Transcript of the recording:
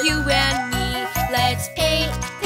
you and me. Let's paint